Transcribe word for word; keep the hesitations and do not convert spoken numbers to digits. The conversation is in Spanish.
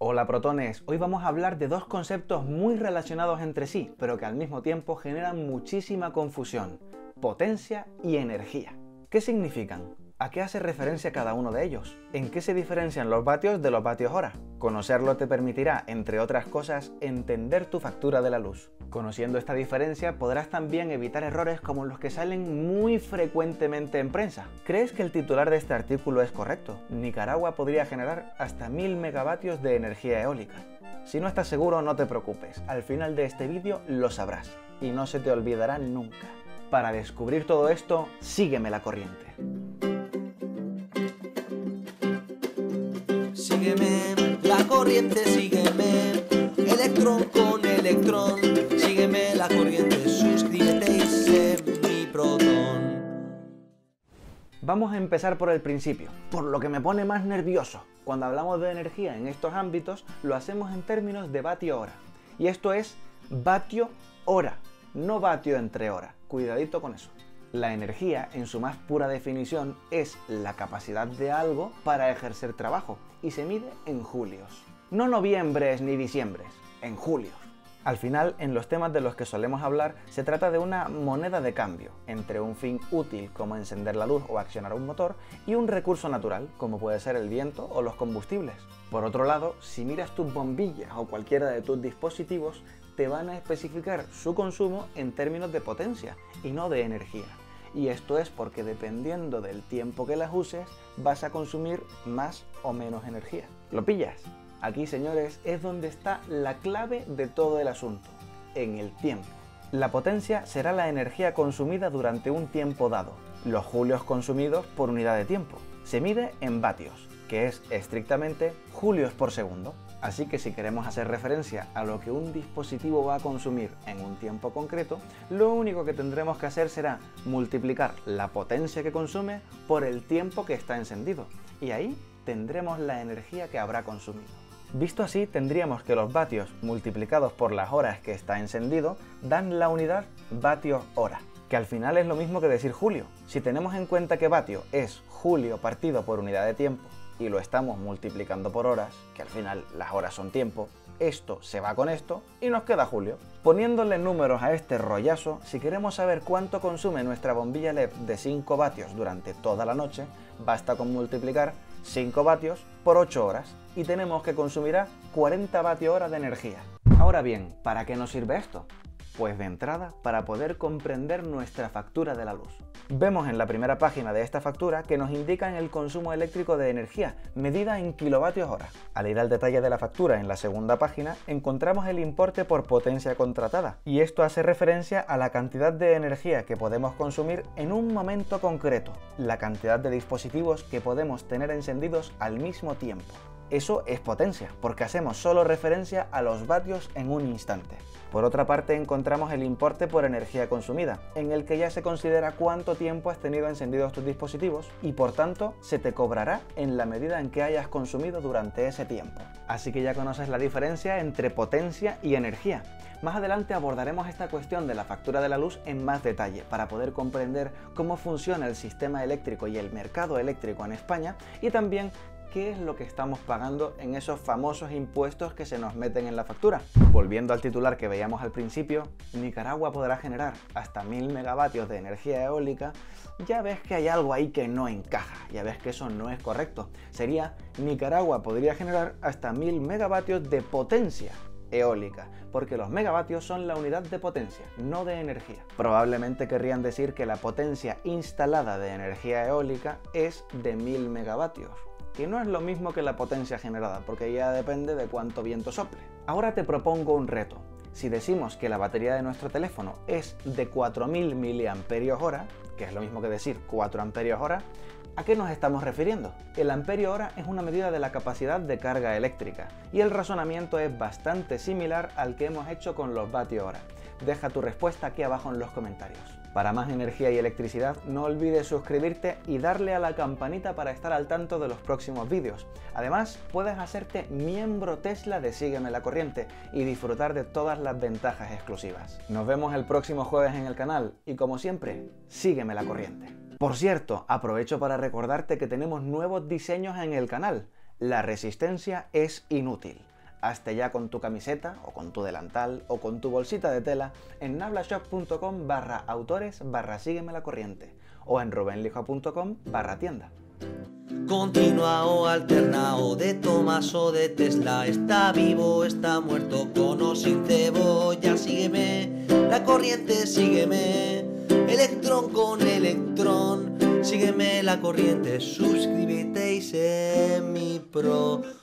Hola protones, hoy vamos a hablar de dos conceptos muy relacionados entre sí, pero que al mismo tiempo generan muchísima confusión: potencia y energía. ¿Qué significan? ¿A qué hace referencia cada uno de ellos? ¿En qué se diferencian los vatios de los vatios hora? Conocerlo te permitirá, entre otras cosas, entender tu factura de la luz. Conociendo esta diferencia podrás también evitar errores como los que salen muy frecuentemente en prensa. ¿Crees que el titular de este artículo es correcto? Nicaragua podría generar hasta mil megavatios de energía eólica. Si no estás seguro, no te preocupes, al final de este vídeo lo sabrás y no se te olvidará nunca. Para descubrir todo esto, sígueme la corriente. Sígueme la corriente, sígueme, electrón con electrón, sígueme la corriente, suscríbete y sé mi protón. Vamos a empezar por el principio, por lo que me pone más nervioso. Cuando hablamos de energía en estos ámbitos, lo hacemos en términos de vatio hora. Y esto es vatio hora, no vatio entre hora. Cuidadito con eso. La energía, en su más pura definición, es la capacidad de algo para ejercer trabajo y se mide en julios. No noviembres ni diciembres, en julios. Al final, en los temas de los que solemos hablar, se trata de una moneda de cambio entre un fin útil como encender la luz o accionar un motor y un recurso natural como puede ser el viento o los combustibles. Por otro lado, si miras tus bombillas o cualquiera de tus dispositivos, te van a especificar su consumo en términos de potencia y no de energía. Y esto es porque dependiendo del tiempo que las uses, vas a consumir más o menos energía. ¿Lo pillas? Aquí, señores, es donde está la clave de todo el asunto, en el tiempo. La potencia será la energía consumida durante un tiempo dado, los julios consumidos por unidad de tiempo. Se mide en vatios, que es estrictamente julios por segundo. Así que si queremos hacer referencia a lo que un dispositivo va a consumir en un tiempo concreto, lo único que tendremos que hacer será multiplicar la potencia que consume por el tiempo que está encendido, y ahí tendremos la energía que habrá consumido. Visto así, tendríamos que los vatios multiplicados por las horas que está encendido dan la unidad vatios hora, que al final es lo mismo que decir julio. Si tenemos en cuenta que vatio es julio partido por unidad de tiempo, y lo estamos multiplicando por horas, que al final las horas son tiempo, esto se va con esto y nos queda julio. Poniéndole números a este rollazo, si queremos saber cuánto consume nuestra bombilla L E D de cinco vatios durante toda la noche, basta con multiplicar cinco vatios por ocho horas y tenemos que consumirá cuarenta vatio hora de energía. Ahora bien, ¿para qué nos sirve esto? Pues de entrada, para poder comprender nuestra factura de la luz. Vemos en la primera página de esta factura que nos indican el consumo eléctrico de energía, medida en kilovatios hora. Al ir al detalle de la factura en la segunda página, encontramos el importe por potencia contratada, y esto hace referencia a la cantidad de energía que podemos consumir en un momento concreto, la cantidad de dispositivos que podemos tener encendidos al mismo tiempo. Eso es potencia, porque hacemos solo referencia a los vatios en un instante. Por otra parte, encontramos el importe por energía consumida, en el que ya se considera cuánto tiempo has tenido encendidos tus dispositivos y por tanto se te cobrará en la medida en que hayas consumido durante ese tiempo. Así que ya conoces la diferencia entre potencia y energía. Más adelante abordaremos esta cuestión de la factura de la luz en más detalle para poder comprender cómo funciona el sistema eléctrico y el mercado eléctrico en España, y también qué es lo que estamos pagando en esos famosos impuestos que se nos meten en la factura. Volviendo al titular que veíamos al principio, Nicaragua podrá generar hasta mil megavatios de energía eólica. Ya ves que hay algo ahí que no encaja, ya ves que eso no es correcto. Sería: Nicaragua podría generar hasta mil megavatios de potencia eólica, porque los megavatios son la unidad de potencia, no de energía. Probablemente querrían decir que la potencia instalada de energía eólica es de mil megavatios, que no es lo mismo que la potencia generada, porque ya depende de cuánto viento sople. Ahora te propongo un reto. Si decimos que la batería de nuestro teléfono es de cuatro mil miliamperios hora, que es lo mismo que decir cuatro amperios hora, ¿a qué nos estamos refiriendo? El amperio hora es una medida de la capacidad de carga eléctrica, y el razonamiento es bastante similar al que hemos hecho con los vatio hora. Deja tu respuesta aquí abajo en los comentarios. Para más energía y electricidad, no olvides suscribirte y darle a la campanita para estar al tanto de los próximos vídeos. Además, puedes hacerte miembro Tesla de Sígueme la Corriente y disfrutar de todas las ventajas exclusivas. Nos vemos el próximo jueves en el canal y, como siempre, sígueme la corriente. Por cierto, aprovecho para recordarte que tenemos nuevos diseños en el canal. la resistencia es inútil. Hazte ya con tu camiseta, o con tu delantal, o con tu bolsita de tela en nablashop punto com barra autores barra sígueme la corriente, o en rubenlijo punto com barra tienda. Continua o alterna o de Tomás o de Tesla, está vivo, está muerto, con o sin cebolla. Sígueme la corriente, sígueme, electrón con electrón, sígueme la corriente, suscríbete y sé mi protón.